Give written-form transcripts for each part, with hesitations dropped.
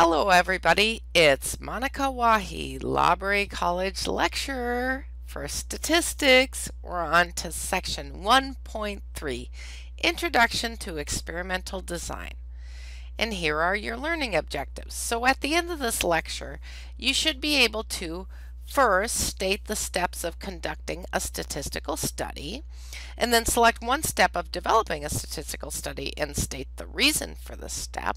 Hello everybody, it's Monika Wahi, Laboure College lecturer for statistics. We're on to section 1.3, Introduction to Experimental Design. And here are your learning objectives. So at the end of this lecture, you should be able to first state the steps of conducting a statistical study, and then select one step of developing a statistical study and state the reason for this step.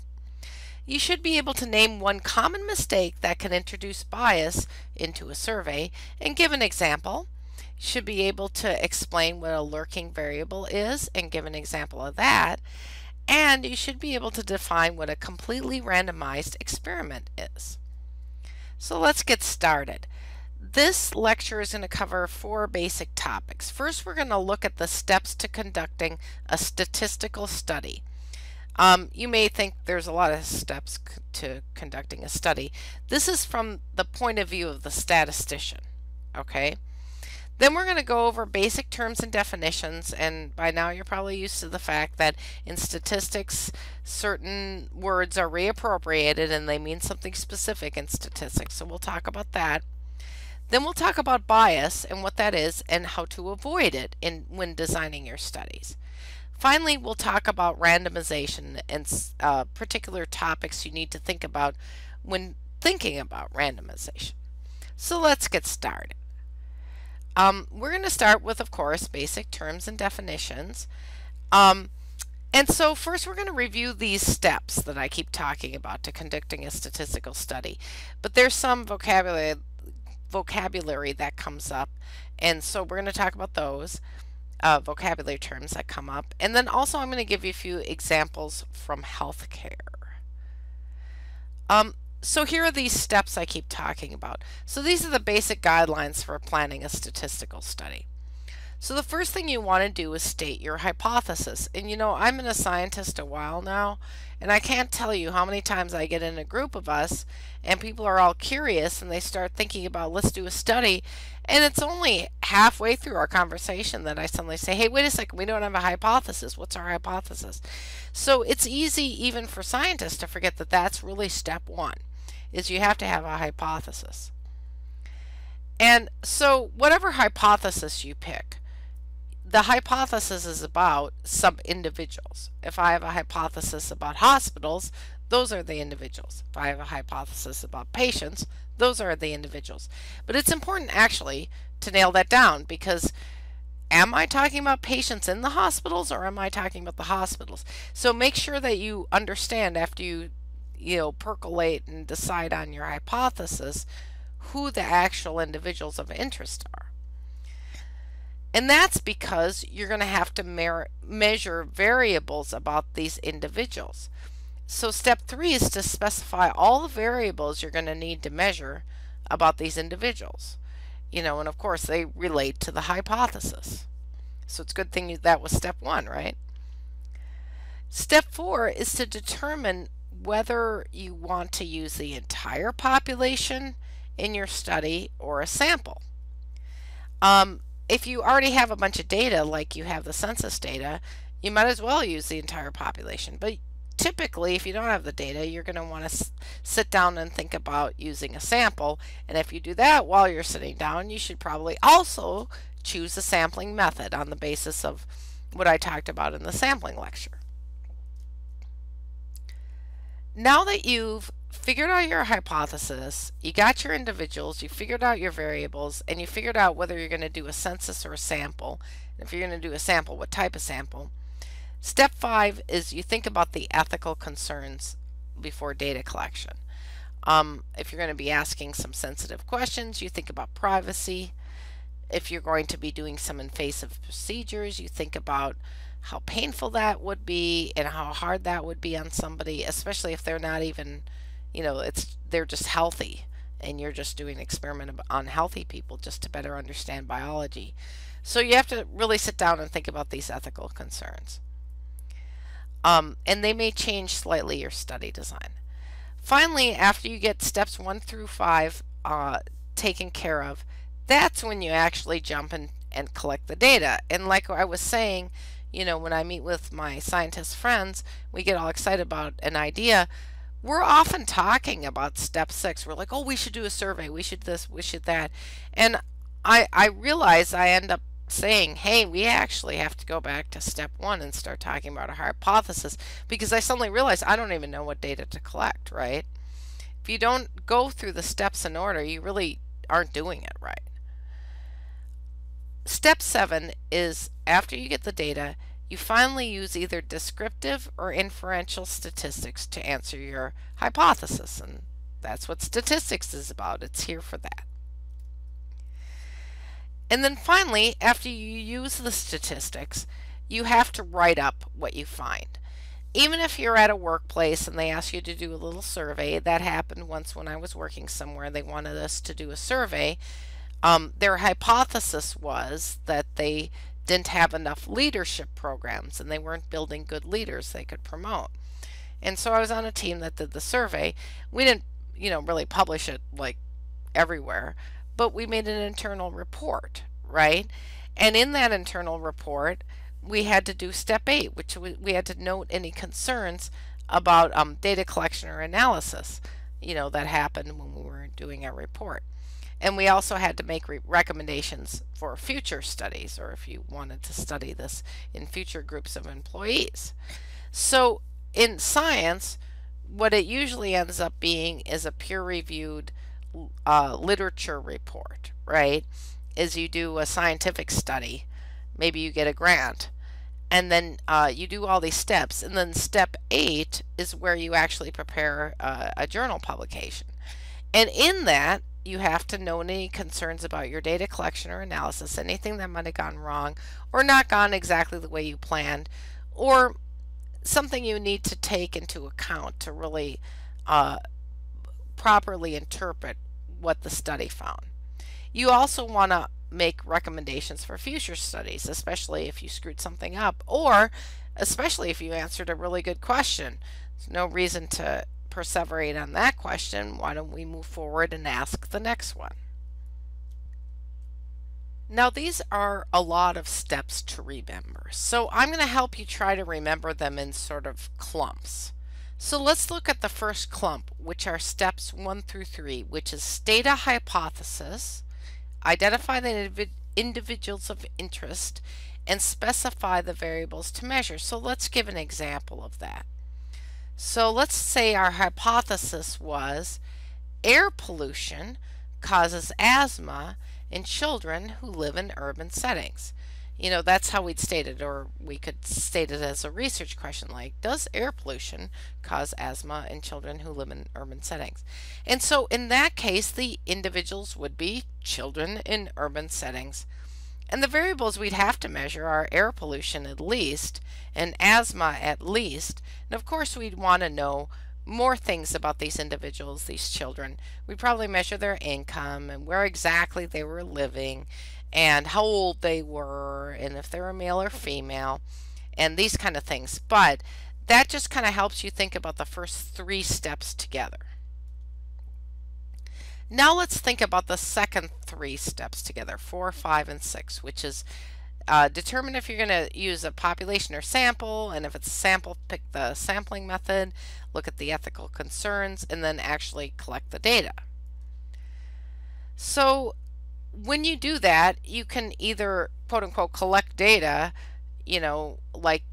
You should be able to name one common mistake that can introduce bias into a survey and give an example. You should be able to explain what a lurking variable is and give an example of that. And you should be able to define what a completely randomized experiment is. So let's get started. This lecture is going to cover four basic topics. First, we're going to look at the steps to conducting a statistical study. You may think there's a lot of steps to conducting a study. This is from the point of view of the statistician, okay? Then we're going to go over basic terms and definitions, and by now you're probably used to the fact that in statistics certain words are reappropriated and they mean something specific in statistics, so we'll talk about that. Then we'll talk about bias and what that is and how to avoid it when designing your studies. Finally, we'll talk about randomization and particular topics you need to think about when thinking about randomization. So let's get started. We're going to start with, of course, basic terms and definitions. And so first we're going to review these steps that I keep talking about to conducting a statistical study. But there's some vocabulary that comes up, and so we're going to talk about those. Vocabulary terms that come up, and then also I'm going to give you a few examples from healthcare. So here are these steps I keep talking about. So these are the basic guidelines for planning a statistical study. So the first thing you want to do is state your hypothesis. And you know, I've been a scientist a while now, and I can't tell you how many times I get in a group of us and people are all curious and they start thinking about, let's do a study. And it's only halfway through our conversation that I suddenly say, hey, wait a second, we don't have a hypothesis. What's our hypothesis? So it's easy even for scientists to forget that that's really step one, is you have to have a hypothesis. And so whatever hypothesis you pick, the hypothesis is about some individuals. If I have a hypothesis about hospitals, those are the individuals. If I have a hypothesis about patients, those are the individuals. But it's important actually to nail that down, because am I talking about patients in the hospitals or am I talking about the hospitals? So make sure that you understand after you percolate and decide on your hypothesis who the actual individuals of interest are. And that's because you're going to have to measure variables about these individuals. So step three is to specify all the variables you're going to need to measure about these individuals. You know, and of course they relate to the hypothesis. So it's a good thing that was step one, right? Step four is to determine whether you want to use the entire population in your study or a sample. If you already have a bunch of data, like you have the census data, you might as well use the entire population. But typically, if you don't have the data, you're going to want to sit down and think about using a sample. And if you do that while you're sitting down, you should probably also choose a sampling method on the basis of what I talked about in the sampling lecture. Now that you've figured out your hypothesis, you got your individuals, you figured out your variables, and you figured out whether you're going to do a census or a sample. And if you're going to do a sample, what type of sample. Step five is you think about the ethical concerns before data collection. If you're going to be asking some sensitive questions, you think about privacy. If you're going to be doing some invasive procedures, you think about how painful that would be and how hard that would be on somebody, especially if they're not even, you know, they're just healthy and you're just doing an experiment on healthy people just to better understand biology. So you have to really sit down and think about these ethical concerns. And they may change slightly your study design. Finally, after you get steps 1 through 5 taken care of, that's when you actually jump in and collect the data. And like I was saying, you know, when I meet with my scientist friends, we get all excited about an idea. we're often talking about step six. We're like, oh, we should do a survey. We should this, we should that. And I realize I end up saying, hey, we actually have to go back to step one and start talking about a hypothesis, because I suddenly realize I don't even know what data to collect, right? If you don't go through the steps in order, you really aren't doing it right. Step seven is, after you get the data, you finally use either descriptive or inferential statistics to answer your hypothesis, and that's what statistics is about. It's here for that. And then finally, after you use the statistics, you have to write up what you find. Even if you're at a workplace and they ask you to do a little survey — that happened once when I was working somewhere, they wanted us to do a survey. Their hypothesis was that they didn't have enough leadership programs and they weren't building good leaders they could promote. And so I was on a team that did the survey. We didn't, you know, really publish it like everywhere, but we made an internal report, right? And in that internal report, we had to do step eight, which we had to note any concerns about data collection or analysis, you know, that happened when we were doing our report. And we also had to make recommendations for future studies, or if you wanted to study this in future groups of employees. So in science, what it usually ends up being is a peer-reviewed literature report, right? Is you do a scientific study, maybe you get a grant, and then you do all these steps, and then step eight is where you actually prepare a journal publication. And in that, you have to note any concerns about your data collection or analysis, anything that might have gone wrong or not gone exactly the way you planned, or something you need to take into account to really properly interpret what the study found. You also want to make recommendations for future studies, especially if you screwed something up, or especially if you answered a really good question. There's no reason to perseverate on that question. Why don't we move forward and ask the next one? Now, these are a lot of steps to remember, so I'm going to help you try to remember them in sort of clumps. So let's look at the first clump, which are steps 1 through 3, which is state a hypothesis, identify the individuals of interest, and specify the variables to measure. So let's give an example of that. So let's say our hypothesis was air pollution causes asthma in children who live in urban settings. You know, that's how we'd state it, or we could state it as a research question, like, does air pollution cause asthma in children who live in urban settings? And so in that case, the individuals would be children in urban settings. And the variables we'd have to measure are air pollution at least, and asthma at least. And of course, we'd want to know more things about these individuals, these children. We'd probably measure their income and where exactly they were living and how old they were and if they were male or female and these kind of things. But that just kind of helps you think about the first three steps together. Now let's think about the second three steps together, 4, 5, and 6, which is determine if you're going to use a population or sample, and if it's a sample, pick the sampling method, look at the ethical concerns, and then actually collect the data. So when you do that, you can either quote-unquote collect data, you know, like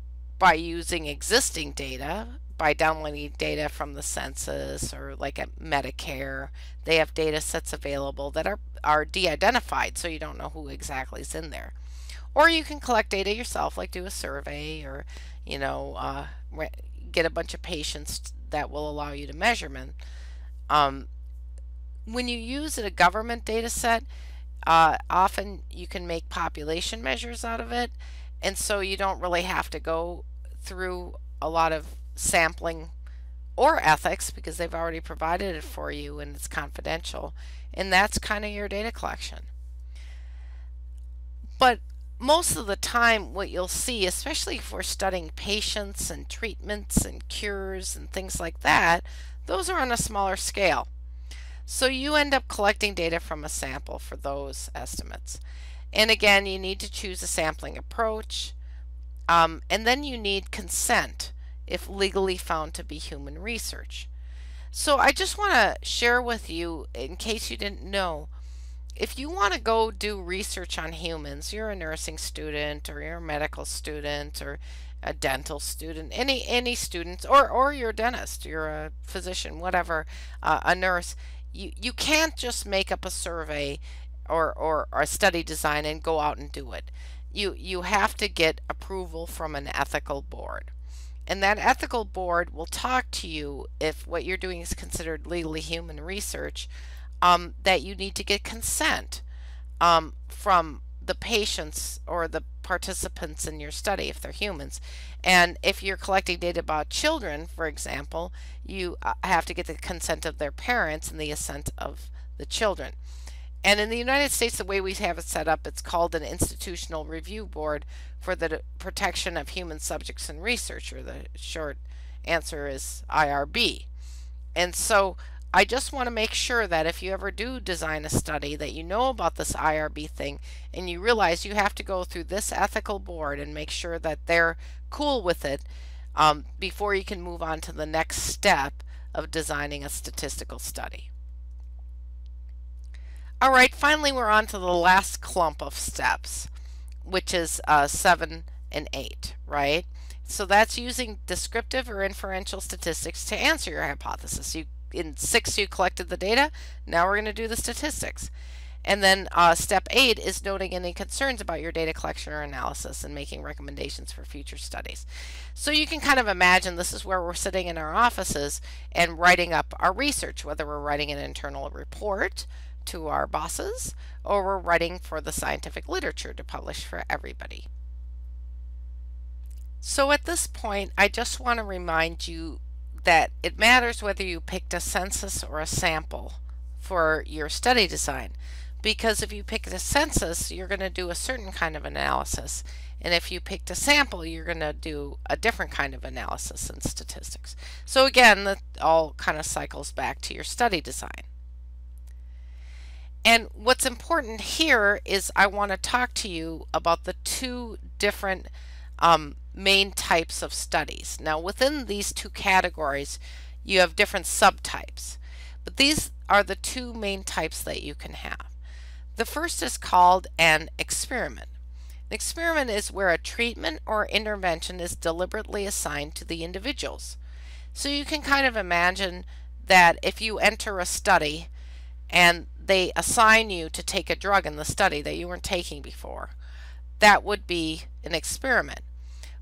by using existing data, by downloading data from the census, or like at Medicare, they have data sets available that are de-identified, so you don't know who exactly is in there. Or you can collect data yourself, like do a survey, or, you know, get a bunch of patients that will allow you to measurement. When you use a government data set, often you can make population measures out of it, and so you don't really have to go through a lot of sampling or ethics because they've already provided it for you and it's confidential, and that's kind of your data collection. But most of the time what you'll see, especially if we're studying patients and treatments and cures and things like that, those are on a smaller scale. So you end up collecting data from a sample for those estimates. And again, you need to choose a sampling approach, and then you need consent if legally found to be human research. So I just want to share with you, in case you didn't know, if you want to go do research on humans, you're a nursing student or you're a medical student or a dental student, any students, or you're a dentist, you're a physician, whatever, a nurse, you can't just make up a survey or a study design and go out and do it. You have to get approval from an ethical board. And that ethical board will talk to you, if what you're doing is considered legally human research, that you need to get consent from the patients or the participants in your study if they're humans. And if you're collecting data about children, for example, you have to get the consent of their parents and the assent of the children. And in the United States, the way we have it set up, it's called an Institutional Review Board for the Protection of Human Subjects in Research, or the short answer is IRB. And so I just want to make sure that if you ever do design a study, that you know about this IRB thing and you realize you have to go through this ethical board and make sure that they're cool with it before you can move on to the next step of designing a statistical study. All right, finally we're on to the last clump of steps, which is 7 and 8, right? So that's using descriptive or inferential statistics to answer your hypothesis. In 6 you collected the data, now we're going to do the statistics. And then step 8 is noting any concerns about your data collection or analysis and making recommendations for future studies. So you can kind of imagine this is where we're sitting in our offices and writing up our research, whether we're writing an internal report to our bosses, or we're writing for the scientific literature to publish for everybody. So at this point, I just want to remind you that it matters whether you picked a census or a sample for your study design, because if you picked a census, you're going to do a certain kind of analysis, and if you picked a sample, you're going to do a different kind of analysis and statistics. So again, that all kind of cycles back to your study design. And what's important here is I want to talk to you about the 2 different main types of studies. Now within these 2 categories you have different subtypes, but these are the 2 main types that you can have. The first is called an experiment. An experiment is where a treatment or intervention is deliberately assigned to the individuals. So you can kind of imagine that if you enter a study and they assign you to take a drug in the study that you weren't taking before, that would be an experiment.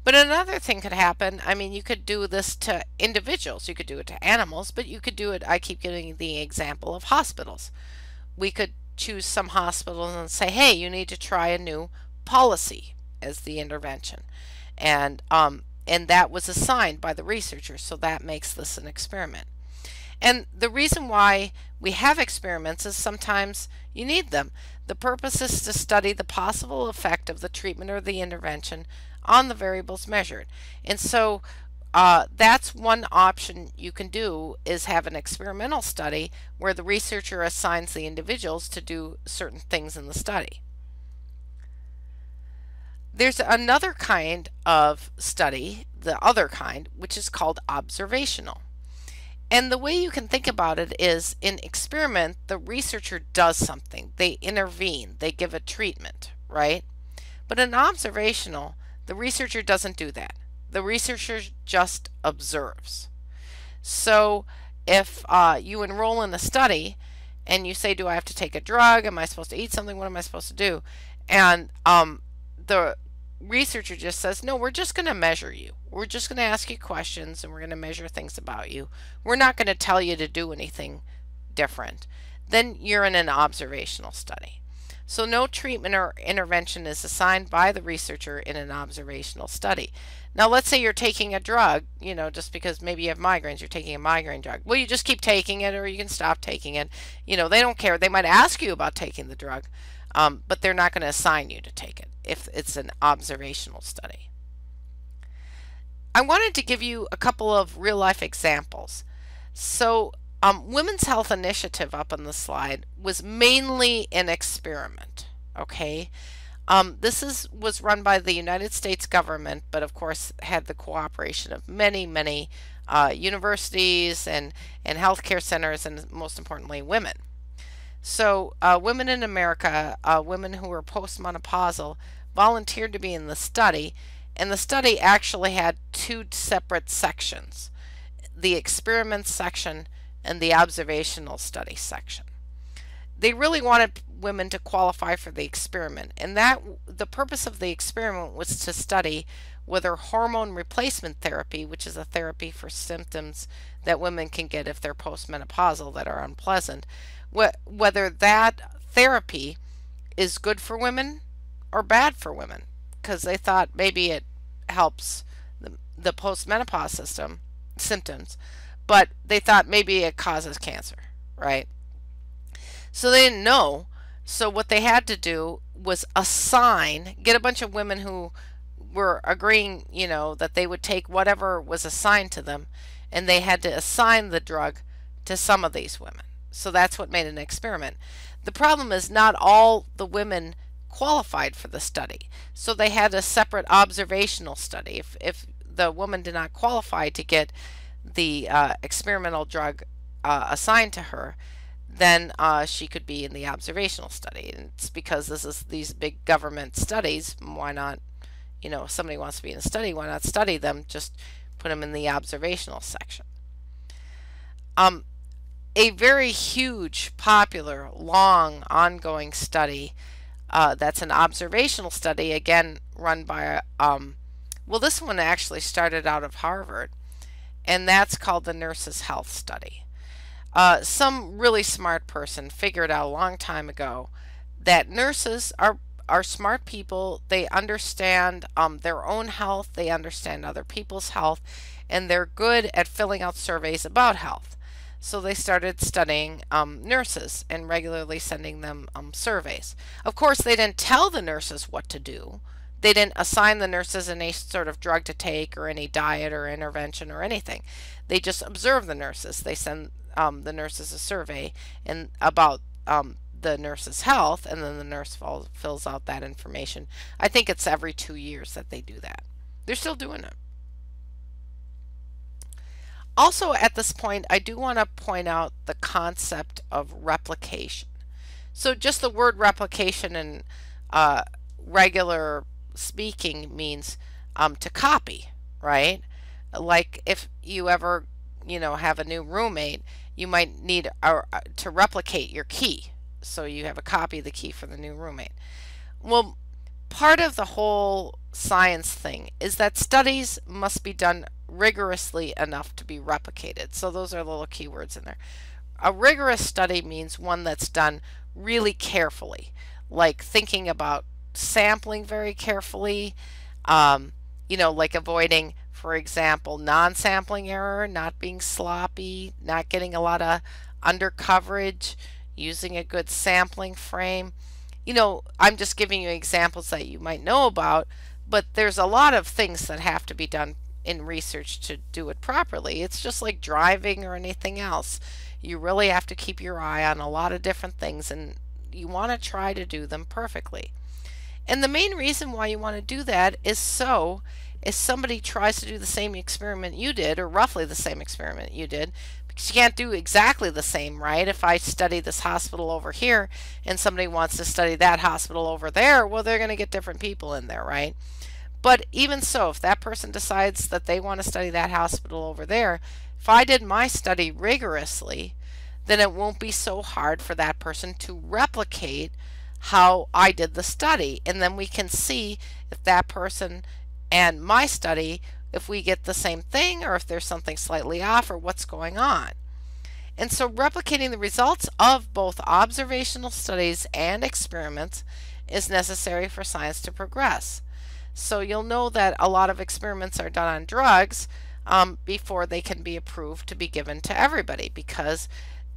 But another thing could happen, I mean, you could do this to individuals, you could do it to animals, but you could do it, I keep giving the example of hospitals. We could choose some hospitals and say, hey, you need to try a new policy as the intervention. And that was assigned by the researcher, so that makes this an experiment. And the reason why we have experiments is sometimes you need them. The purpose is to study the possible effect of the treatment or the intervention on the variables measured. And so that's one option you can do, is have an experimental study where the researcher assigns the individuals to do certain things in the study. There's another kind of study, the other kind, which is called observational. And the way you can think about it is, in experiment, the researcher does something. They intervene. They give a treatment, right? But in observational, the researcher doesn't do that. The researcher just observes. So if you enroll in a study and you say, do I have to take a drug? Am I supposed to eat something? What am I supposed to do? And the researcher just says, no, we're just going to measure you. We're just going to ask you questions and we're going to measure things about you. We're not going to tell you to do anything different. Then you're in an observational study. So no treatment or intervention is assigned by the researcher in an observational study. Now let's say you're taking a drug, you know, just because maybe you have migraines, you're taking a migraine drug. Well, you just keep taking it, or you can stop taking it. You know, they don't care. They might ask you about taking the drug, but they're not going to assign you to take it if it's an observational study. I wanted to give you a couple of real-life examples. So Women's Health Initiative up on the slide was mainly an experiment, okay? This was run by the United States government, but of course had the cooperation of many universities and healthcare centers, and most importantly, women. So women in America, women who were postmenopausal, volunteered to be in the study, and the study actually had two separate sections, the experiment section and the observational study section. They really wanted women to qualify for the experiment, and that the purpose of the experiment was to study whether hormone replacement therapy, which is a therapy for symptoms that women can get if they're postmenopausal that are unpleasant, whether that therapy is good for women or bad for women, because they thought maybe it helps the postmenopause symptoms, but they thought maybe it causes cancer, right? So they didn't know. So what they had to do was assign, get a bunch of women who were agreeing, you know, that they would take whatever was assigned to them, and they had to assign the drug to some of these women. So that's what made an experiment. The problem is not all the women qualified for the study. So they had a separate observational study. If the woman did not qualify to get the experimental drug assigned to her, then she could be in the observational study. And it's because this is these big government studies, why not, you know, if somebody wants to be in a study, why not study them? Just put them in the observational section. A very huge, popular, long, ongoing study that's an observational study, again, run by, well, this one actually started out of Harvard, and that's called the Nurses' Health Study. Some really smart person figured out a long time ago that nurses are smart people. They understand their own health, they understand other people's health, and they're good at filling out surveys about health. So they started studying nurses and regularly sending them surveys. Of course, they didn't tell the nurses what to do. They didn't assign the nurses any sort of drug to take or any diet or intervention or anything. They just observe the nurses. They send the nurses a survey and about the nurse's health, and then the nurse fills out that information. I think it's every 2 years that they do that. They're still doing it. Also, at this point, I do want to point out the concept of replication. So just the word replication in regular speaking means to copy, right? Like if you ever, you know, have a new roommate, you might need to replicate your key. So you have a copy of the key for the new roommate. Well, part of the whole science thing is that studies must be done rigorously enough to be replicated. So those are little keywords in there. A rigorous study means one that's done really carefully, like thinking about sampling very carefully, you know, like avoiding, for example, non-sampling error, not being sloppy, not getting a lot of undercoverage, using a good sampling frame. You know, I'm just giving you examples that you might know about, but there's a lot of things that have to be done in research to do it properly. It's just like driving or anything else. You really have to keep your eye on a lot of different things, and you want to try to do them perfectly. And the main reason why you want to do that is so if somebody tries to do the same experiment you did, or roughly the same experiment you did, because you can't do exactly the same, right? If I study this hospital over here and somebody wants to study that hospital over there, well, they're going to get different people in there, right? But even so, if that person decides that they want to study that hospital over there, if I did my study rigorously, then it won't be so hard for that person to replicate how I did the study. And then we can see if that person and my study, if we get the same thing, or if there's something slightly off, or what's going on. And so replicating the results of both observational studies and experiments is necessary for science to progress. So you'll know that a lot of experiments are done on drugs before they can be approved to be given to everybody, because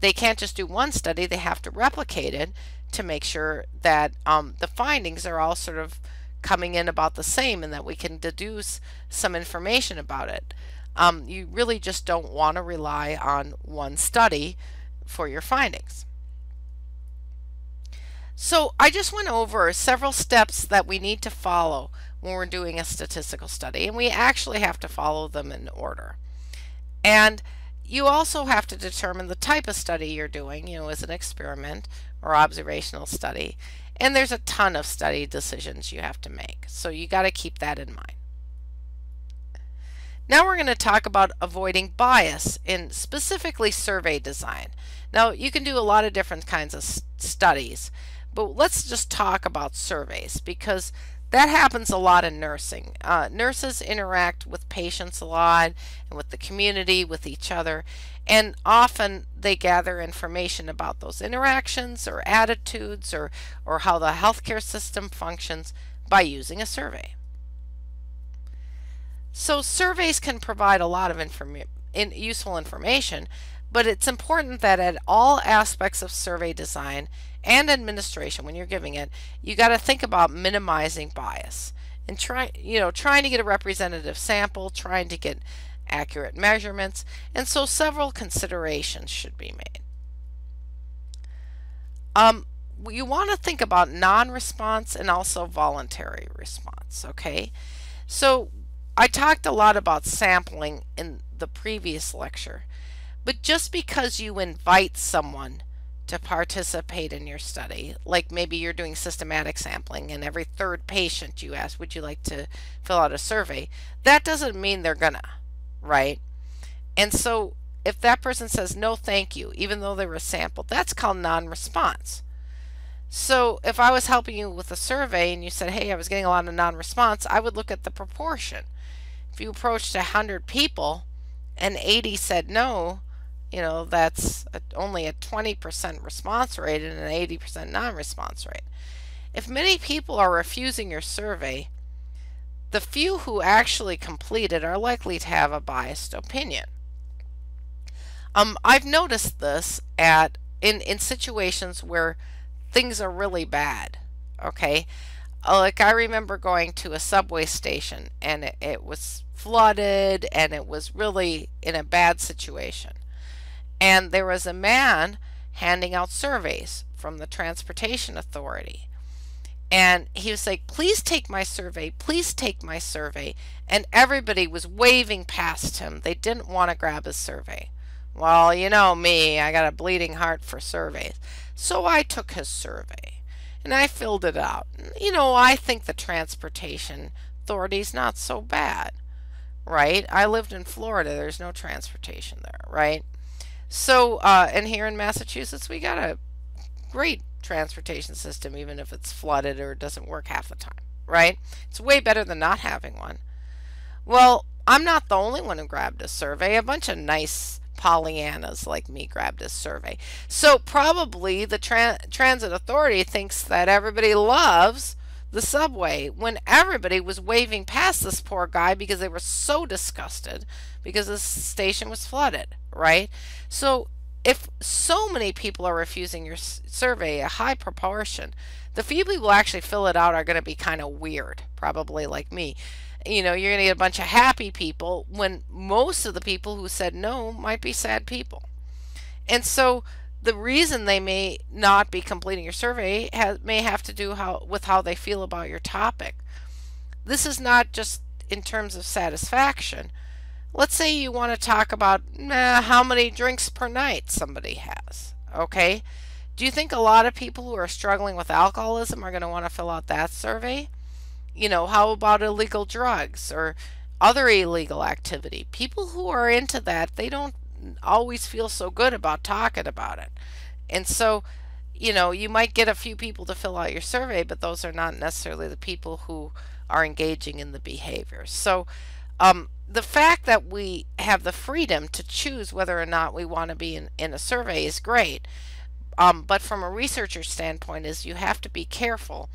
they can't just do one study, they have to replicate it to make sure that the findings are all sort of coming in about the same, and that we can deduce some information about it. You really just don't want to rely on one study for your findings. So I just went over several steps that we need to follow when we're doing a statistical study, and we actually have to follow them in order. And you also have to determine the type of study you're doing, you know, as an experiment or observational study. And there's a ton of study decisions you have to make. So you got to keep that in mind. Now we're going to talk about avoiding bias in specifically survey design. Now you can do a lot of different kinds of studies, but let's just talk about surveys because that happens a lot in nursing. Nurses interact with patients a lot and with the community, with each other, and often they gather information about those interactions or attitudes or how the healthcare system functions by using a survey. So surveys can provide a lot of useful information, but it's important that at all aspects of survey design and administration, when you're giving it, you got to think about minimizing bias and trying to get a representative sample, trying to get accurate measurements, and so several considerations should be made. You want to think about non-response and also voluntary response. Okay, so I talked a lot about sampling in the previous lecture, but just because you invite someone to participate in your study, like maybe you're doing systematic sampling and every third patient you ask, would you like to fill out a survey? That doesn't mean they're gonna, right? And so if that person says no thank you, even though they were sampled, that's called non-response. So if I was helping you with a survey and you said, hey, I was getting a lot of non-response, I would look at the proportion. If you approached 100 people and 80 said no, you know, that's only a 20% response rate and an 80% non-response rate. If many people are refusing your survey, the few who actually complete it are likely to have a biased opinion. I've noticed this in situations where things are really bad, okay? Like I remember going to a subway station and it was flooded and it was really in a bad situation. And there was a man handing out surveys from the transportation authority. And he was like, please take my survey, please take my survey. And everybody was waving past him. They didn't want to grab his survey. Well, you know me, I got a bleeding heart for surveys. So I took his survey and I filled it out. You know, I think the transportation authority's not so bad, right? I lived in Florida, there's no transportation there, right? So, and here in Massachusetts, we got a great transportation system, even if it's flooded or doesn't work half the time, right? It's way better than not having one. Well, I'm not the only one who grabbed a survey. A bunch of nice Pollyannas like me grabbed a survey. So probably the transit authority thinks that everybody loves the subway when everybody was waving past this poor guy because they were so disgusted because the station was flooded, right? So if so many people are refusing your survey, a high proportion, the few people who actually fill it out are going to be kind of weird, probably like me. You know, you're going to get a bunch of happy people when most of the people who said no might be sad people. And so the reason they may not be completing your survey may have to do with how they feel about your topic. This is not just in terms of satisfaction. Let's say you want to talk about how many drinks per night somebody has, okay? Do you think a lot of people who are struggling with alcoholism are going to want to fill out that survey? You know, how about illegal drugs or other illegal activity? People who are into that, they don't always feel so good about talking about it. And so, you know, you might get a few people to fill out your survey, but those are not necessarily the people who are engaging in the behavior. So the fact that we have the freedom to choose whether or not we want to be in a survey is great. But from a researcher's standpoint is you have to be careful.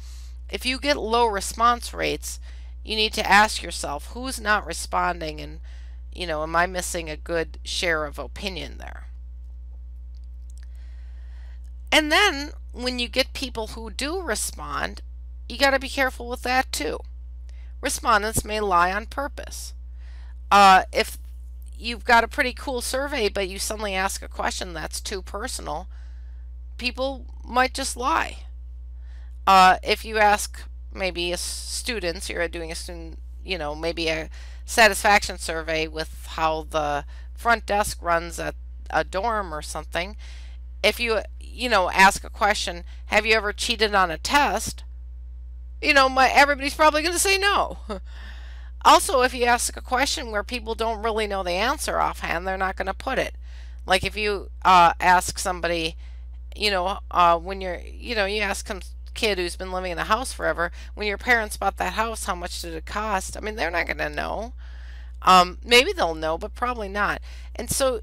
If you get low response rates, you need to ask yourself who's not responding and, you know, am I missing a good share of opinion there? And then when you get people who do respond, you got to be careful with that too. Respondents may lie on purpose. If you've got a pretty cool survey but you suddenly ask a question that's too personal, people might just lie. If you ask maybe a student, you're doing a student, you know, maybe a satisfaction survey with how the front desk runs a dorm or something, if you know, ask a question, have you ever cheated on a test? You know, everybody's probably going to say no. Also, if you ask a question where people don't really know the answer offhand, they're not going to put it. Like if you ask somebody, you know, when you're, you know, you ask some kid who's been living in a house forever, when your parents bought that house, how much did it cost? I mean, they're not going to know. Maybe they'll know, but probably not. And so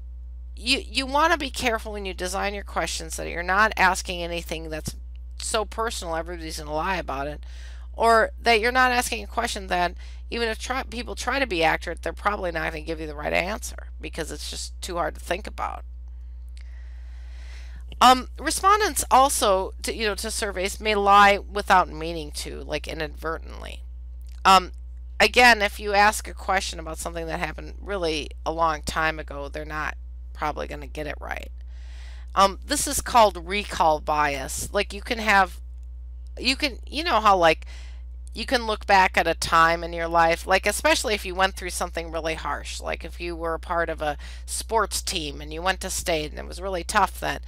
you want to be careful when you design your questions that you're not asking anything that's so personal everybody's going to lie about it, or that you're not asking a question that even if people try to be accurate, they're probably not going to give you the right answer because it's just too hard to think about. Respondents also, to surveys may lie without meaning to, like inadvertently. Again, if you ask a question about something that happened really a long time ago, they're not probably going to get it right. This is called recall bias. Like you know how like you can look back at a time in your life, like especially if you went through something really harsh, like if you were a part of a sports team and you went to state and it was really tough then.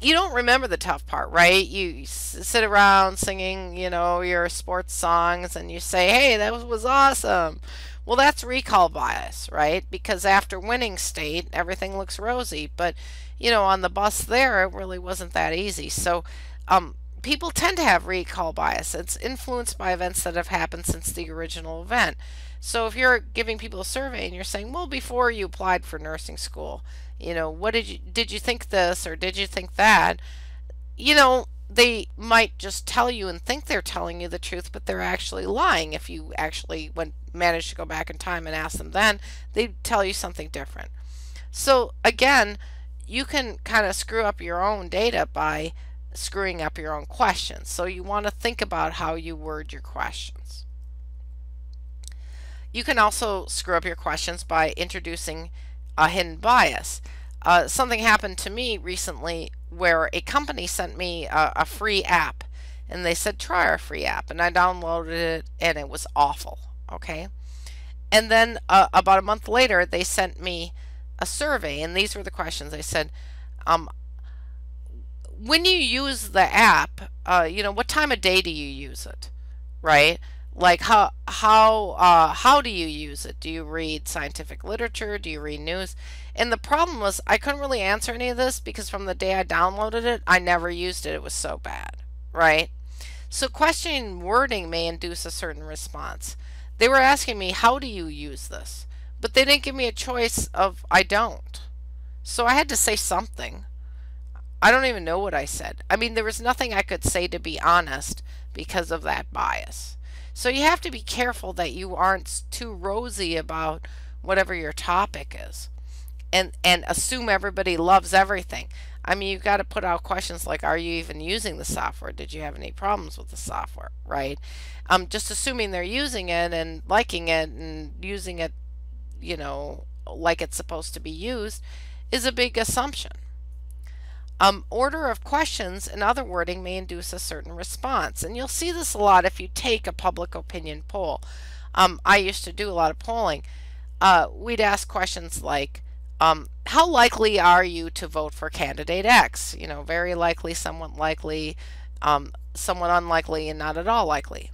You don't remember the tough part, right? You sit around singing, you know, your sports songs and you say, hey, that was awesome. Well, that's recall bias, right? Because after winning state, everything looks rosy, but, you know, on the bus there, it really wasn't that easy. So, people tend to have recall bias. It's influenced by events that have happened since the original event. So if you're giving people a survey and you're saying, well, before you applied for nursing school, you know, what did you think this or did you think that? You know, they might just tell you and think they're telling you the truth, but they're actually lying. If you actually managed to go back in time and ask them then, they'd tell you something different. So again, you can kind of screw up your own data by screwing up your own questions. So you want to think about how you word your questions. You can also screw up your questions by introducing a hidden bias. Something happened to me recently where a company sent me a free app and they said try our free app, and I downloaded it and it was awful, okay? And then about a month later they sent me a survey, and these were the questions. They said, when you use the app, you know, what time of day do you use it, right? Like how do you use it? Do you read scientific literature? Do you read news? And the problem was I couldn't really answer any of this because from the day I downloaded it, I never used it. It was so bad, right? So question wording may induce a certain response. They were asking me, how do you use this? But they didn't give me a choice of I don't. So I had to say something. I don't even know what I said. I mean, there was nothing I could say to be honest because of that bias. So you have to be careful that you aren't too rosy about whatever your topic is and assume everybody loves everything. I mean, you've got to put out questions like, are you even using the software? Did you have any problems with the software, right? Just assuming they're using it and liking it and using it, you know, like it's supposed to be used is a big assumption. Order of questions and other wording may induce a certain response, and you'll see this a lot if you take a public opinion poll. I used to do a lot of polling. We'd ask questions like, how likely are you to vote for candidate X? You know, very likely, somewhat unlikely, and not at all likely.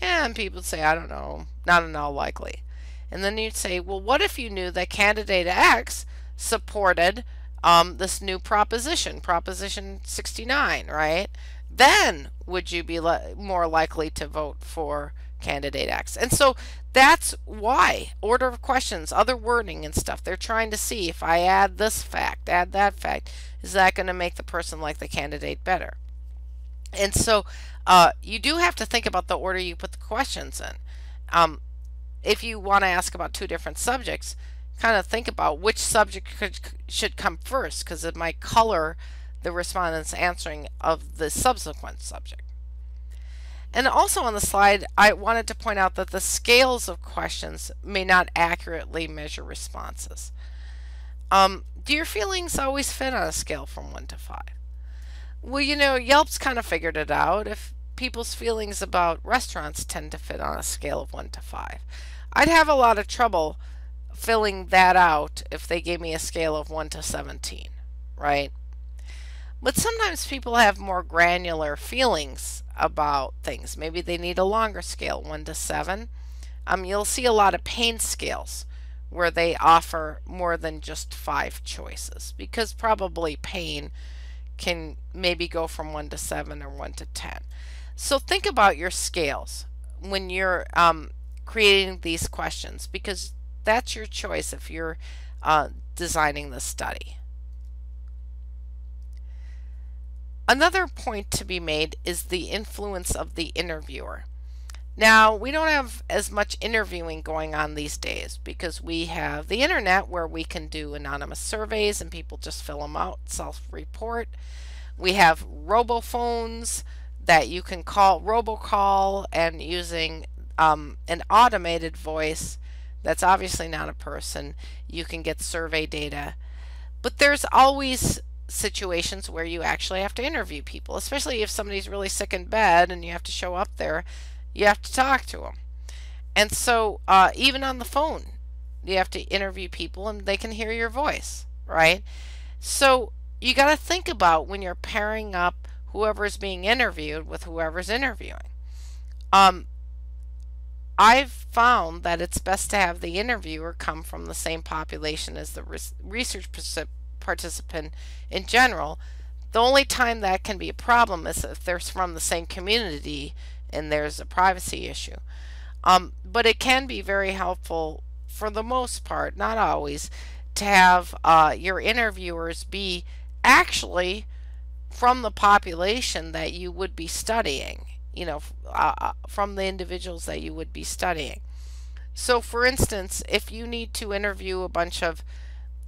Yeah, and people would say, I don't know, not at all likely. And then you'd say, well, what if you knew that candidate X supported this new proposition, Proposition 69, right? Then would you be more likely to vote for candidate X? And so that's why order of questions, other wording and stuff, they're trying to see if I add this fact, add that fact, is that going to make the person like the candidate better? And so you do have to think about the order you put the questions in. If you want to ask about two different subjects, kind of think about which subject should come first, because it might color the respondents' answering of the subsequent subject. And also on the slide, I wanted to point out that the scales of questions may not accurately measure responses. Do your feelings always fit on a scale from 1 to 5? Well, you know, Yelp's kind of figured it out. If people's feelings about restaurants tend to fit on a scale of 1 to 5. I'd have a lot of trouble filling that out if they gave me a scale of 1 to 17, right? But sometimes people have more granular feelings about things. Maybe they need a longer scale, 1 to 7. You'll see a lot of pain scales where they offer more than just 5 choices, because probably pain can maybe go from 1 to 7 or 1 to 10. So think about your scales when you're creating these questions, because that's your choice if you're designing the study. Another point to be made is the influence of the interviewer. Now, we don't have as much interviewing going on these days because we have the internet where we can do anonymous surveys and people just fill them out, self-report. We have robophones that you can call, robocall, and using an automated voice that's obviously not a person, you can get survey data. But there's always situations where you actually have to interview people, especially if somebody's really sick in bed and you have to show up there. You have to talk to them. And so even on the phone, you have to interview people and they can hear your voice, right? So you got to think about when you're pairing up whoever's being interviewed with whoever's interviewing. I've found that it's best to have the interviewer come from the same population as the research participant in general. The only time that can be a problem is if they're from the same community and there's a privacy issue. But it can be very helpful, for the most part, not always, to have your interviewers be actually from the population that you would be studying, you know, from the individuals that you would be studying. So for instance, if you need to interview a bunch of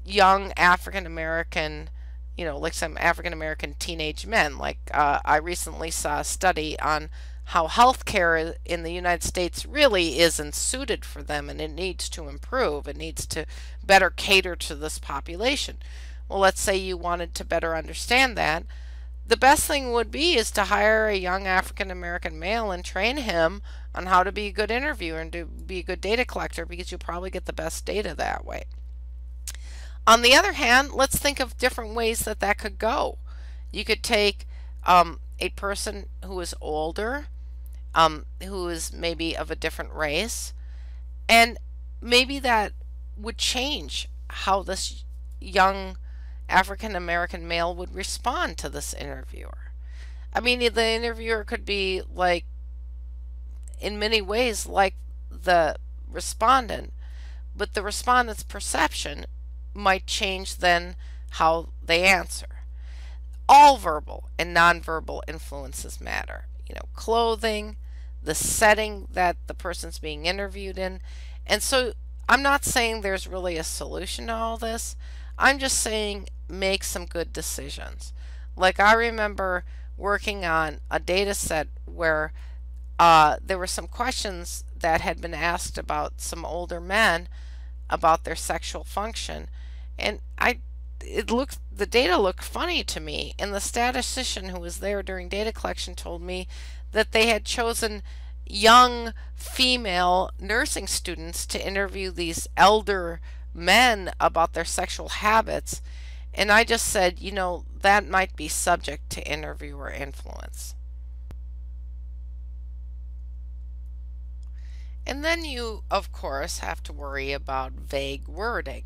young African-American, you know, like some African-American teenage men, like I recently saw a study on how healthcare in the United States really isn't suited for them and it needs to improve. It needs to better cater to this population. Well, let's say you wanted to better understand that. The best thing would be is to hire a young African American male and train him on how to be a good interviewer and to be a good data collector, because you'll probably get the best data that way. On the other hand, let's think of different ways that that could go. You could take a person who is older, who is maybe of a different race, and maybe that would change how this young African-American male would respond to this interviewer. I mean, the interviewer could be, like, in many ways like the respondent, but the respondent's perception might change then how they answer. All verbal and nonverbal influences matter. You know, clothing, the setting that the person's being interviewed in. And so I'm not saying there's really a solution to all this. I'm just saying make some good decisions. Like, I remember working on a data set where there were some questions that had been asked about some older men about their sexual function. And the data looked funny to me, and the statistician who was there during data collection told me that they had chosen young female nursing students to interview these elder men about their sexual habits. And I just said, you know, that might be subject to interviewer influence. And then you, of course, have to worry about vague wording.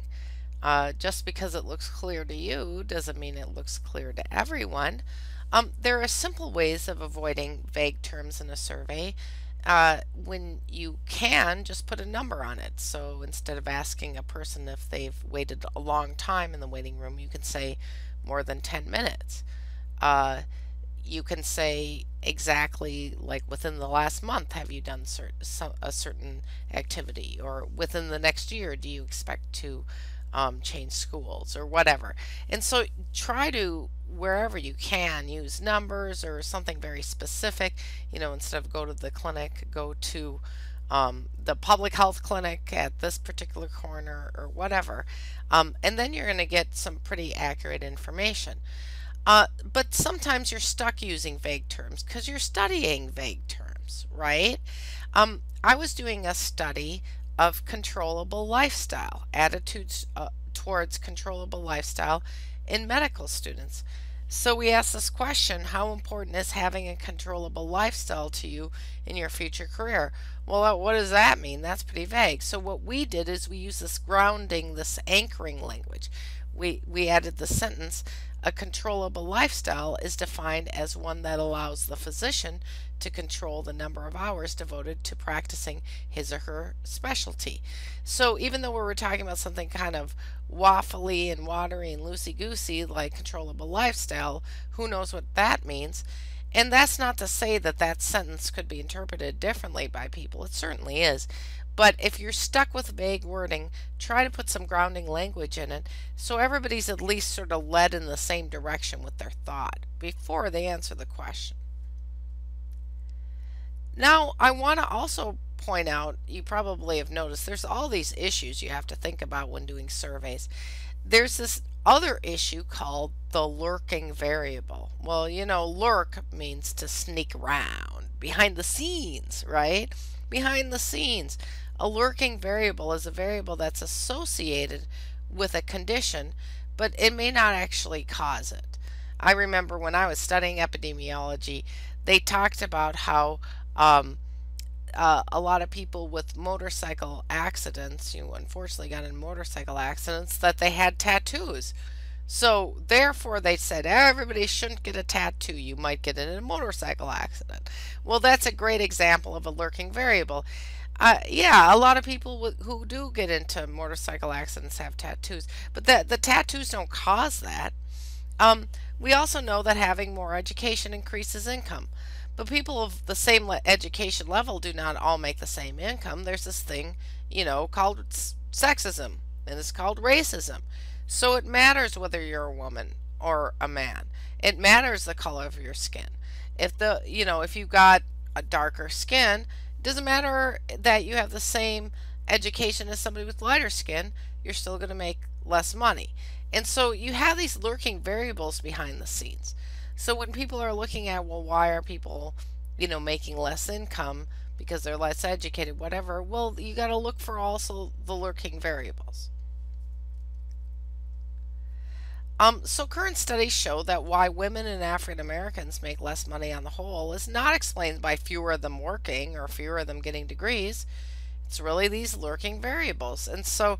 Just because it looks clear to you doesn't mean it looks clear to everyone. There are simple ways of avoiding vague terms in a survey. When you can, just put a number on it. So instead of asking a person if they've waited a long time in the waiting room, you can say more than 10 minutes. You can say exactly, like, within the last month, have you done a certain activity? Or within the next year, do you expect to change schools or whatever? And so try to, wherever you can, use numbers or something very specific. You know, instead of go to the clinic, go to the public health clinic at this particular corner or whatever. And then you're going to get some pretty accurate information. But sometimes you're stuck using vague terms because you're studying vague terms, right? I was doing a study of controllable lifestyle, attitudes towards controllable lifestyle in medical students. So we asked this question, how important is having a controllable lifestyle to you in your future career? Well, what does that mean? That's pretty vague. So what we did is we used this grounding, this anchoring language. We added the sentence, a controllable lifestyle is defined as one that allows the physician to control the number of hours devoted to practicing his or her specialty. So even though we were talking about something kind of waffly and watery and loosey-goosey like controllable lifestyle, who knows what that means? And that's not to say that that sentence could be interpreted differently by people. It certainly is. But if you're stuck with vague wording, try to put some grounding language in it so everybody's at least sort of led in the same direction with their thought before they answer the question. Now, I want to also point out, you probably have noticed, there's all these issues you have to think about when doing surveys. There's this other issue called the lurking variable. Well, you know, lurk means to sneak around, behind the scenes, right? Behind the scenes. A lurking variable is a variable that's associated with a condition, but it may not actually cause it. I remember when I was studying epidemiology, they talked about how a lot of people with motorcycle accidents, you know, unfortunately got in motorcycle accidents, that they had tattoos. So therefore they said everybody shouldn't get a tattoo, you might get in a motorcycle accident. Well, that's a great example of a lurking variable. Yeah, a lot of people who do get into motorcycle accidents have tattoos, but the tattoos don't cause that. We also know that having more education increases income. But people of the same education level do not all make the same income. There's this thing, you know, called sexism, and it's called racism. So it matters whether you're a woman or a man. It matters the color of your skin. If the, you know, if you've got a darker skin, it doesn't matter that you have the same education as somebody with lighter skin, you're still going to make less money. And so you have these lurking variables behind the scenes. So when people are looking at, well, why are people, you know, making less income because they're less educated, whatever, well, you got to look for also the lurking variables. So current studies show that why women and African Americans make less money on the whole is not explained by fewer of them working or fewer of them getting degrees. It's really these lurking variables. And so,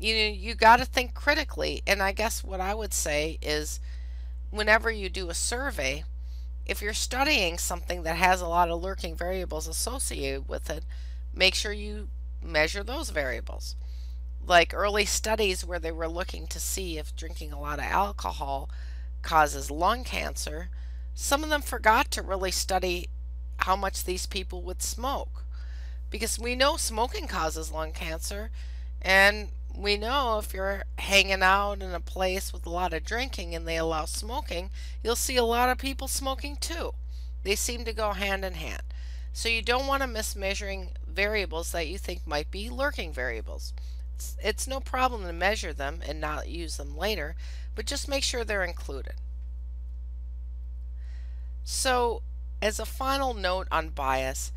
you know, you got to think critically. And I guess what I would say is, whenever you do a survey, if you're studying something that has a lot of lurking variables associated with it, make sure you measure those variables. Like early studies where they were looking to see if drinking a lot of alcohol causes lung cancer, some of them forgot to really study how much these people would smoke. Because we know smoking causes lung cancer, and we know if you're hanging out in a place with a lot of drinking and they allow smoking, you'll see a lot of people smoking too. They seem to go hand in hand. So you don't want to miss measuring variables that you think might be lurking variables. It's no problem to measure them and not use them later, but just make sure they're included. So as a final note on bias,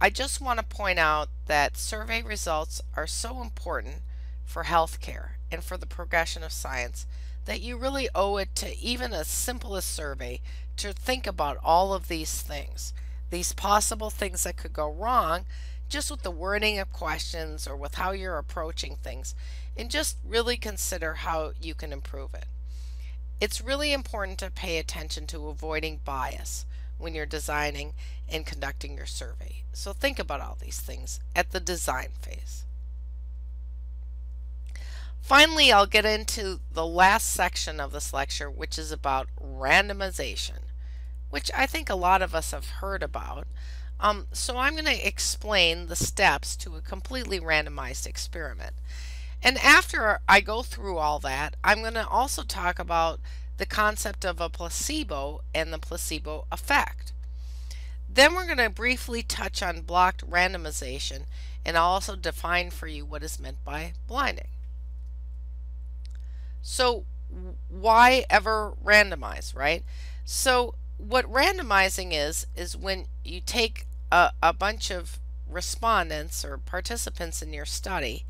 I just want to point out that survey results are so important for healthcare and for the progression of science that you really owe it to even a simplest survey to think about all of these things, these possible things that could go wrong just with the wording of questions or with how you're approaching things, and just really consider how you can improve it. It's really important to pay attention to avoiding bias when you're designing and conducting your survey. So think about all these things at the design phase. Finally, I'll get into the last section of this lecture, which is about randomization, which I think a lot of us have heard about. So I'm going to explain the steps to a completely randomized experiment. And after I go through all that, I'm going to also talk about the concept of a placebo and the placebo effect. Then we're going to briefly touch on blocked randomization, and I'll also define for you what is meant by blinding. So why ever randomize, right? So what randomizing is when you take a bunch of respondents or participants in your study,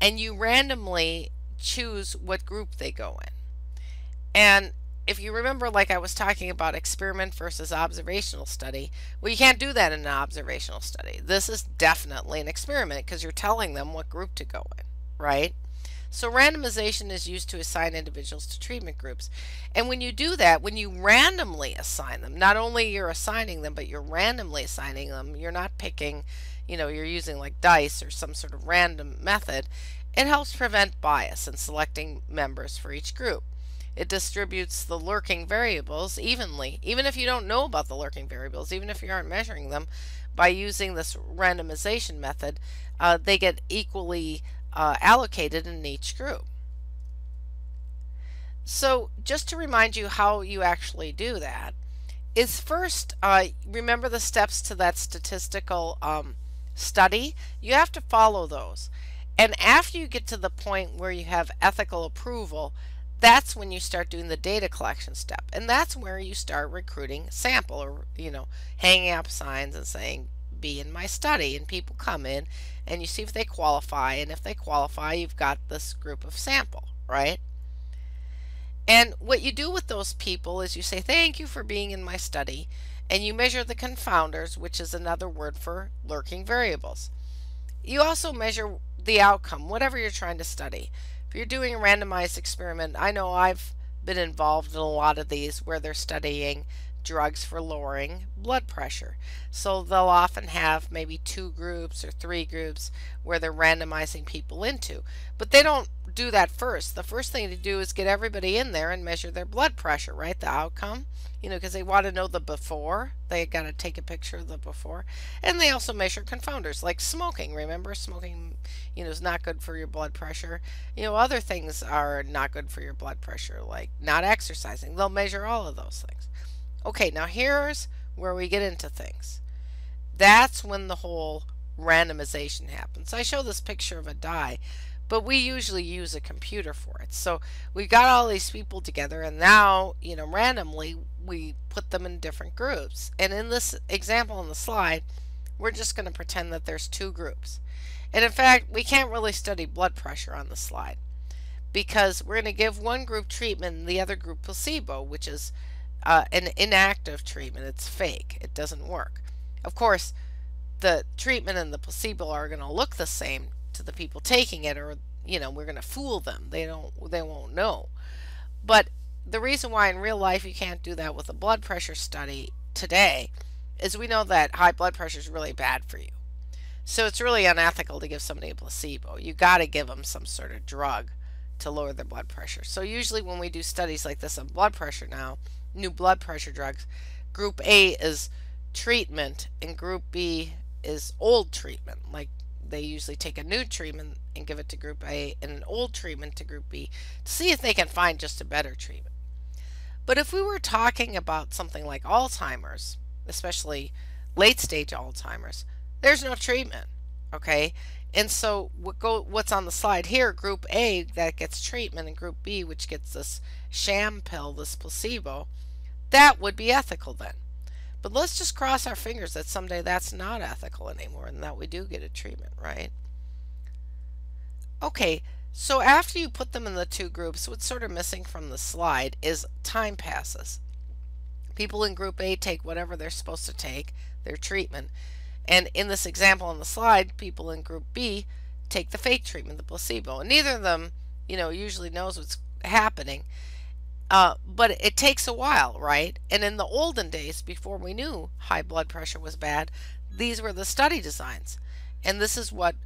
and you randomly choose what group they go in. And if you remember, like I was talking about experiment versus observational study, well, you can't do that in an observational study. This is definitely an experiment because you're telling them what group to go in, right? So randomization is used to assign individuals to treatment groups. And when you do that, when you randomly assign them, not only you're assigning them, but you're randomly assigning them, you're not picking, you know, you're using like dice or some sort of random method. It helps prevent bias in selecting members for each group. It distributes the lurking variables evenly, even if you don't know about the lurking variables, even if you aren't measuring them. By using this randomization method, they get equally allocated in each group. So just to remind you how you actually do that is, first, remember the steps to that statistical study. You have to follow those. And after you get to the point where you have ethical approval, that's when you start doing the data collection step. And that's where you start recruiting sample, or, you know, hanging up signs and saying, be in my study. And people come in and you see if they qualify. And if they qualify, you've got this group of sample, right? And what you do with those people is you say, thank you for being in my study. And you measure the confounders, which is another word for lurking variables. You also measure the outcome, whatever you're trying to study. If you're doing a randomized experiment, I know I've been involved in a lot of these where they're studying drugs for lowering blood pressure. So they'll often have maybe 2 groups or 3 groups where they're randomizing people into. But they don't do that first. The first thing to do is get everybody in there and measure their blood pressure, right? The outcome, you know, because they want to know the before. They got to take a picture of the before. And they also measure confounders like smoking. Remember, smoking, you know, is not good for your blood pressure. You know, other things are not good for your blood pressure, like not exercising. They'll measure all of those things. Okay, now here's where we get into things. That's when the whole randomization happens. I show this picture of a die, but we usually use a computer for it. So we've got all these people together, and now, you know, randomly we put them in different groups. And in this example on the slide, we're just going to pretend that there's 2 groups. And in fact, we can't really study blood pressure on the slide because we're going to give one group treatment and the other group placebo, which is an inactive treatment. It's fake. It doesn't work. Of course, the treatment and the placebo are going to look the same to the people taking it, or, you know, we're going to fool them. They won't know. But the reason why in real life you can't do that with a blood pressure study today is we know that high blood pressure is really bad for you. So it's really unethical to give somebody a placebo. You got to give them some sort of drug to lower their blood pressure. So usually when we do studies like this on blood pressure now, new blood pressure drugs, group A is treatment and group B is old treatment. Like they usually take a new treatment and give it to group A and an old treatment to group B to see if they can find just a better treatment. But if we were talking about something like Alzheimer's, especially late stage Alzheimer's, there's no treatment, okay? And so what's on the slide here, group A that gets treatment and group B, which gets this sham pill, this placebo, that would be ethical then. But let's just cross our fingers that someday that's not ethical anymore and that we do get a treatment, right? Okay, so after you put them in the 2 groups, what's sort of missing from the slide is time passes. People in group A take whatever they're supposed to take, their treatment. And in this example on the slide, people in group B take the fake treatment, the placebo. And neither of them, you know, usually knows what's happening. But it takes a while, right? And in the olden days, before we knew high blood pressure was bad, these were the study designs. And this is what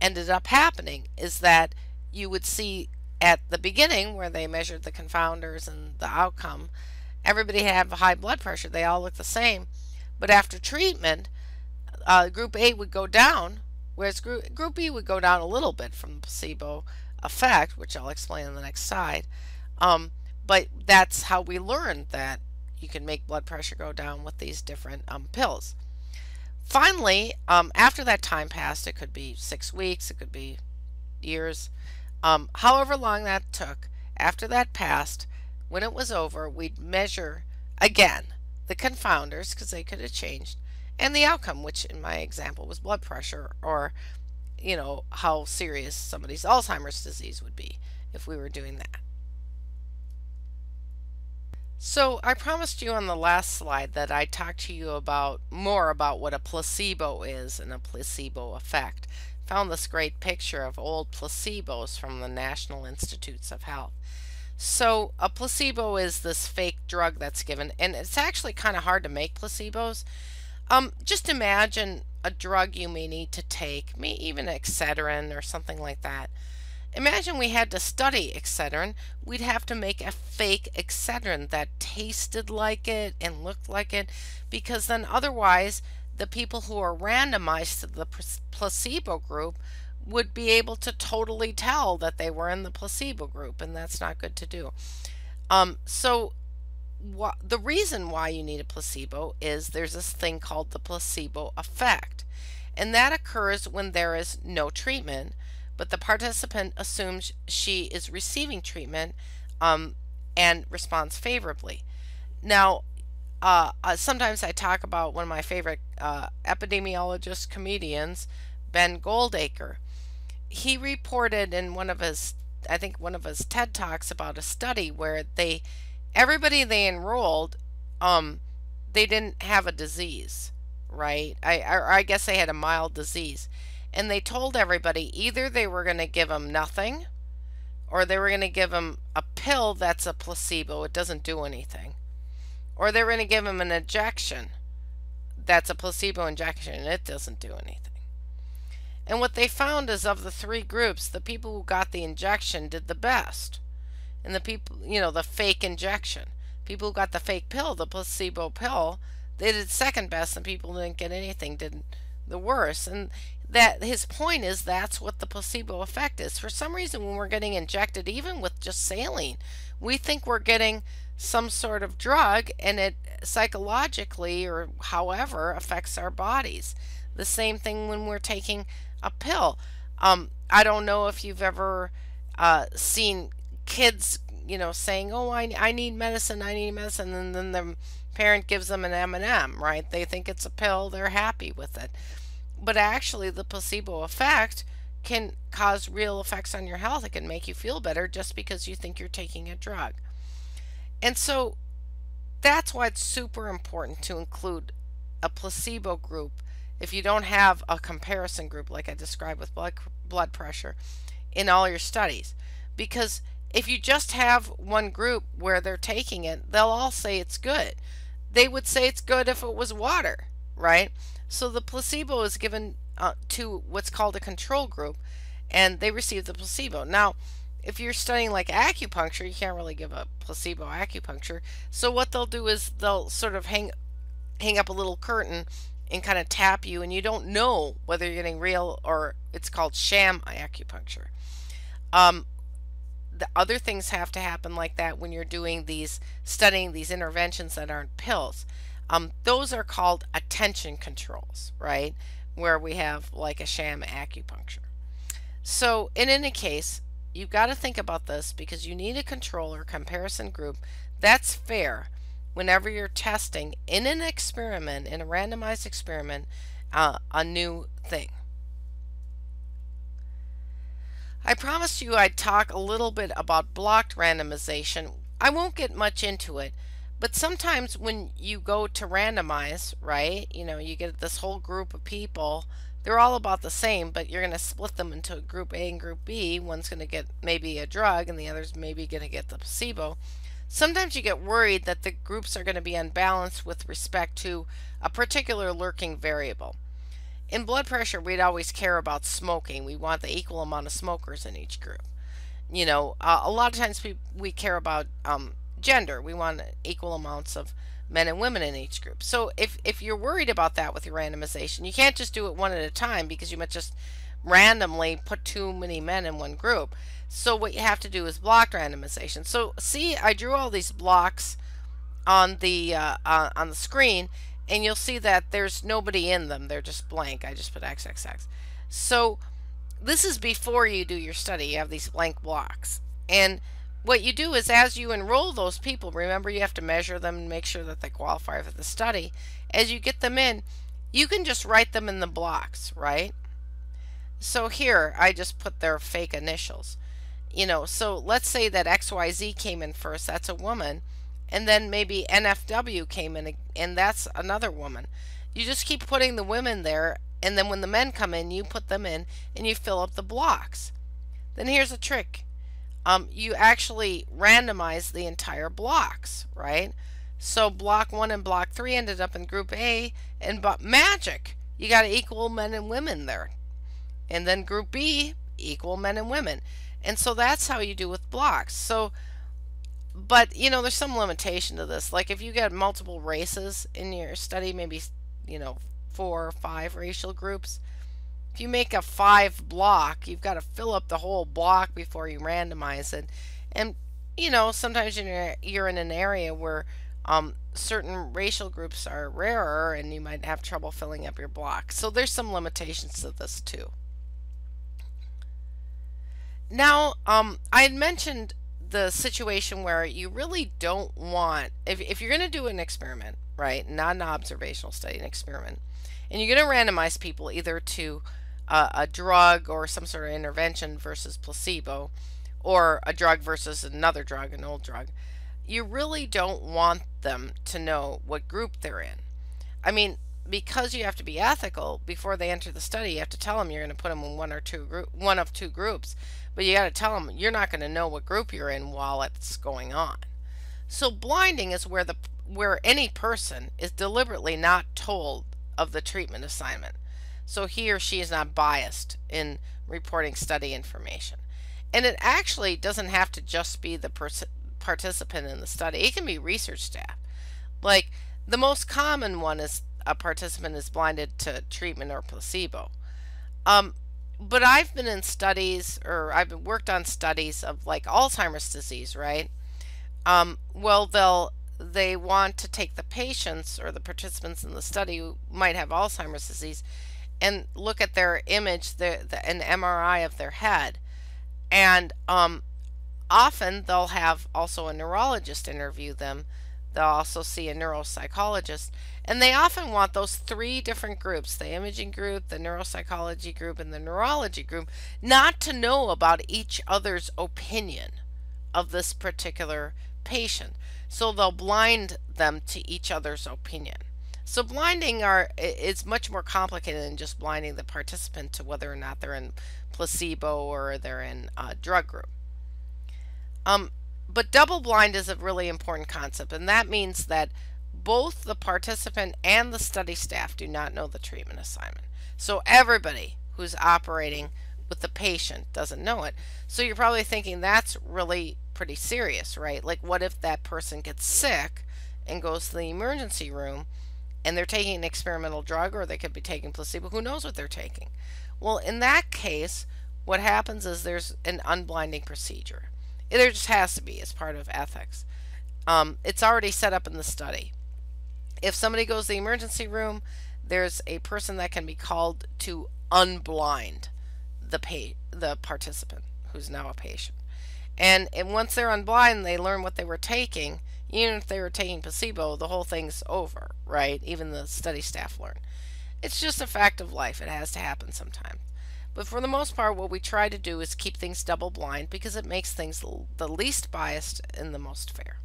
ended up happening, is that you would see at the beginning where they measured the confounders and the outcome, everybody had high blood pressure. They all looked the same. But after treatment, group A would go down, whereas group B would go down a little bit from the placebo effect, which I'll explain on the next slide. But that's how we learned that you can make blood pressure go down with these different pills. Finally, after that time passed, it could be 6 weeks, it could be years, however long that took, after that passed, when it was over, we'd measure again the confounders because they could have changed, and the outcome, which in my example was blood pressure, or you know, how serious somebody's Alzheimer's disease would be if we were doing that. So I promised you on the last slide that I talked to you about more about what a placebo is and a placebo effect. Found this great picture of old placebos from the National Institutes of Health. So a placebo is this fake drug that's given, and it's actually kind of hard to make placebos. Just imagine a drug you may need to take, maybe even Excedrin or something like that. Imagine we had to study Excedrin. We'd have to make a fake Excedrin that tasted like it and looked like it, because then otherwise the people who are randomized to the placebo group would be able to totally tell that they were in the placebo group, and that's not good to do. The reason why you need a placebo is there's this thing called the placebo effect, and that occurs when there is no treatment, but the participant assumes she is receiving treatment and responds favorably. Now, sometimes I talk about one of my favorite epidemiologist comedians, Ben Goldacre. He reported in one of his, I think one of his TED Talks, about a study where they, everybody they enrolled, they didn't have a disease, right? I guess they had a mild disease. And they told everybody either they were going to give them nothing, or they were going to give them a pill that's a placebo, it doesn't do anything, or they were going to give them an injection that's a placebo injection and it doesn't do anything. And what they found is, of the three groups, the people who got the injection did the best. And the people, you know, the fake injection, people who got the fake pill, the placebo pill, they did second best, and people who didn't get anything did the worst. And that, his point is, that's what the placebo effect is. For some reason, when we're getting injected, even with just saline, we think we're getting some sort of drug, and it psychologically or however affects our bodies. The same thing when we're taking a pill. I don't know if you've ever seen kids, you know, saying, oh, I need medicine, I need medicine, and then the parent gives them an M&M, right? They think it's a pill, they're happy with it. But actually, the placebo effect can cause real effects on your health. It can make you feel better just because you think you're taking a drug. And so that's why it's super important to include a placebo group if you don't have a comparison group, like I described with blood pressure, in all your studies. Because if you just have one group where they're taking it, they'll all say it's good. They would say it's good if it was water, right? So the placebo is given to what's called a control group, and they receive the placebo. Now, if you're studying like acupuncture, you can't really give a placebo acupuncture. So what they'll do is they'll sort of hang up a little curtain and kind of tap you, and you don't know whether you're getting real, or it's called sham acupuncture. The other things have to happen like that when you're doing these, studying these interventions that aren't pills. Those are called attention controls, right? Where we have like a sham acupuncture. So in any case, you've got to think about this, because you need a control or comparison group that's fair whenever you're testing in an experiment, in a randomized experiment, a new thing. I promised you I'd talk a little bit about blocked randomization. I won't get much into it, but sometimes when you go to randomize, right, you know, you get this whole group of people, they're all about the same, but you're going to split them into group A and group B. One's going to get maybe a drug and the other's maybe going to get the placebo. Sometimes you get worried that the groups are going to be unbalanced with respect to a particular lurking variable. In blood pressure, we'd always care about smoking. We want the equal amount of smokers in each group. You know, a lot of times we care about gender. We want equal amounts of men and women in each group. So if you're worried about that with your randomization, you can't just do it one at a time, because you might just randomly put too many men in one group. So what you have to do is block randomization. So see, I drew all these blocks on the screen, and you'll see that there's nobody in them. They're just blank. I just put XXX. So this is before you do your study. You have these blank blocks. And what you do is, as you enroll those people, remember you have to measure them and make sure that they qualify for the study. As you get them in, You can just write them in the blocks, right? So here, I just put their fake initials. You know, so let's say that XYZ came in first, that's a woman, and then maybe NFW came in, and that's another woman. You just keep putting the women there, and then when the men come in, you put them in, and you fill up the blocks. Then here's a trick. You actually randomize the entire blocks, right? So block 1 and block 3 ended up in group A, and magic! You got equal men and women there. And then group B, equal men and women. And so that's how you do with blocks. So, but you know, there's some limitation to this. Like if you get multiple races in your study, maybe, you know, 4 or 5 racial groups, if you make a 5 block, you've got to fill up the whole block before you randomize it. And you know, sometimes you're in an area where certain racial groups are rarer, and you might have trouble filling up your block. So there's some limitations to this too. Now, I had mentioned the situation where you really don't want, if you're going to do an experiment, right, not an observational study, an experiment, and you're going to randomize people either to a drug or some sort of intervention versus placebo, or a drug versus another drug, an old drug, you really don't want them to know what group they're in. I mean, because you have to be ethical, before they enter the study, you have to tell them you're going to put them in one of two groups, but you got to tell them you're not going to know what group you're in while it's going on. So blinding is where any person is deliberately not told of the treatment assignment, so he or she is not biased in reporting study information. And it actually doesn't have to just be the participant in the study. It can be research staff. Like the most common one is a participant is blinded to treatment or placebo. But I've been in studies, or I've worked on studies of like Alzheimer's disease, right? Well, they want to take the patients or the participants in the study who might have Alzheimer's disease and look at their image, an MRI of their head. And often they'll have also a neurologist interview them. They'll also see a neuropsychologist, and they often want those 3 different groups, the imaging group, the neuropsychology group, and the neurology group, not to know about each other's opinion of this particular patient. So they'll blind them to each other's opinion. So blinding is much more complicated than just blinding the participant to whether or not they're in placebo or they're in a drug group. But double blind is a really important concept, and that means that both the participant and the study staff do not know the treatment assignment. So everybody who's operating with the patient doesn't know it. So you're probably thinking that's really pretty serious, right? Like what if that person gets sick and goes to the emergency room and they're taking an experimental drug, or they could be taking placebo, who knows what they're taking? Well, in that case, what happens is there's an unblinding procedure. There just has to be, as part of ethics. It's already set up in the study. If somebody goes to the emergency room, there's a person that can be called to unblind the participant who's now a patient. And once they're unblind, they learn what they were taking. Even if they were taking placebo, the whole thing's over, right? Even the study staff learn. It's just a fact of life. It has to happen sometimes. But for the most part, what we try to do is keep things double blind, because it makes things the least biased and the most fair.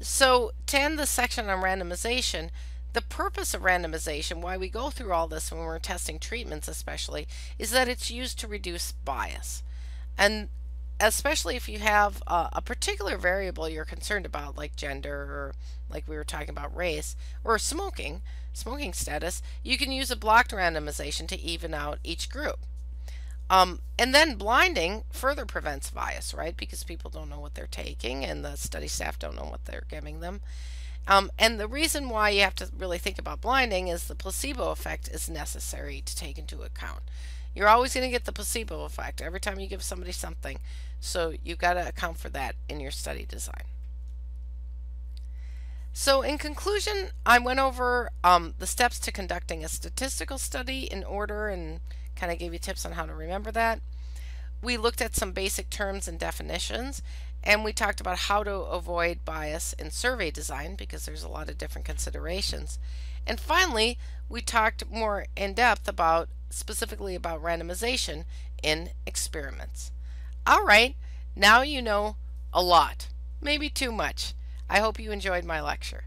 So to end this section on randomization, the purpose of randomization, why we go through all this when we're testing treatments especially, is that it's used to reduce bias. And especially if you have a particular variable you're concerned about, like gender, or like we were talking about race, or smoking status, you can use a blocked randomization to even out each group. And then blinding further prevents bias, right? Because people don't know what they're taking, and the study staff don't know what they're giving them. And the reason why you have to really think about blinding is the placebo effect is necessary to take into account. You're always going to get the placebo effect every time you give somebody something, so you've got to account for that in your study design. So in conclusion, I went over the steps to conducting a statistical study in order, and kind of gave you tips on how to remember that. We looked at some basic terms and definitions, and we talked about how to avoid bias in survey design, because there's a lot of different considerations. And finally, we talked more in depth about specifically about randomization in experiments. All right, now you know a lot, maybe too much. I hope you enjoyed my lecture.